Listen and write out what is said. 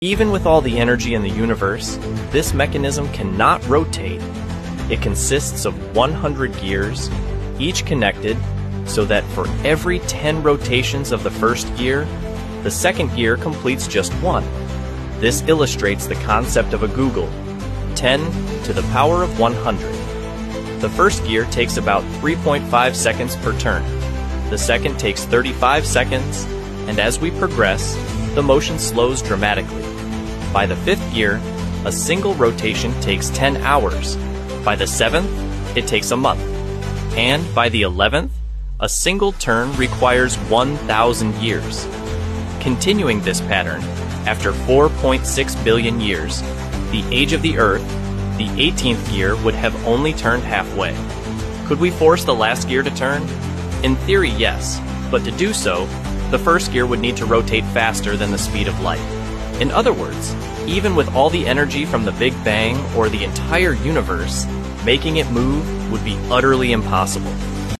Even with all the energy in the universe, this mechanism cannot rotate. It consists of 100 gears, each connected, so that for every 10 rotations of the first gear, the second gear completes just one. This illustrates the concept of a googol, 10 to the power of 100. The first gear takes about 3.5 seconds per turn. The second takes 35 seconds, and as we progress, the motion slows dramatically. By the fifth gear, a single rotation takes 10 hours. By the seventh, it takes a month. And by the 11th, a single turn requires 1,000 years. Continuing this pattern, after 4.6 billion years, the age of the Earth, the 18th gear would have only turned halfway. Could we force the last gear to turn? In theory, yes, but to do so, the first gear would need to rotate faster than the speed of light. In other words, even with all the energy from the Big Bang or the entire universe, making it move would be utterly impossible.